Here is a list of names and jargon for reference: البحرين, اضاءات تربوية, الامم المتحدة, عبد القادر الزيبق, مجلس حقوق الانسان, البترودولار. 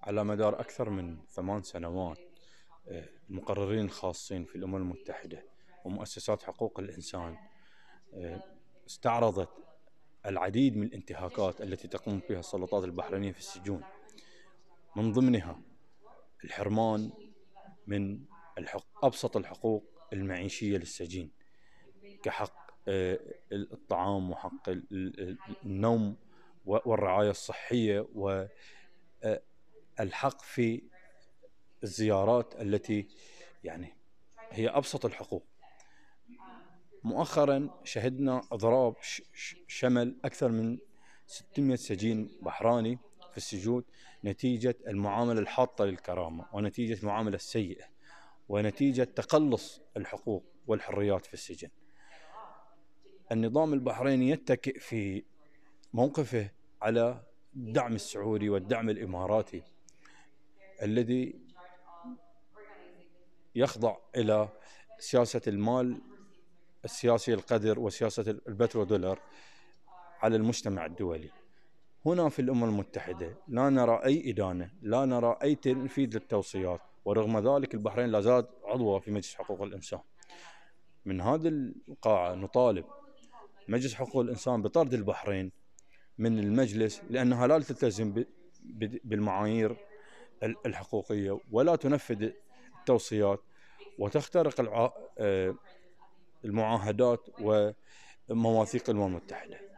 على مدار أكثر من 8 سنوات مقررين خاصين في الأمم المتحدة ومؤسسات حقوق الإنسان استعرضت العديد من الانتهاكات التي تقوم بها السلطات البحرينية في السجون، من ضمنها الحرمان من أبسط الحقوق المعيشية للسجين، كحق الطعام وحق النوم والرعاية الصحية والحق في الزيارات التي يعني هي أبسط الحقوق. مؤخرا شهدنا اضراب شمل اكثر من 600 سجين بحراني في السجون نتيجة المعاملة الحاطة للكرامة، ونتيجة المعاملة السيئة، ونتيجة تقلص الحقوق والحريات في السجن. النظام البحريني يتكئ في موقفه على الدعم السعودي والدعم الإماراتي الذي يخضع إلى سياسة المال السياسي القذر وسياسة البترودولار على المجتمع الدولي. هنا في الأمم المتحدة لا نرى أي إدانة، لا نرى أي تنفيذ للتوصيات، ورغم ذلك البحرين لا زالت عضوة في مجلس حقوق الإنسان. من هذا القاعة نطالب مجلس حقوق الإنسان بطرد البحرين من المجلس، لأنها لا تلتزم بالمعايير الحقوقية ولا تنفذ التوصيات وتخترق المعاهدات ومواثيق الأمم المتحدة.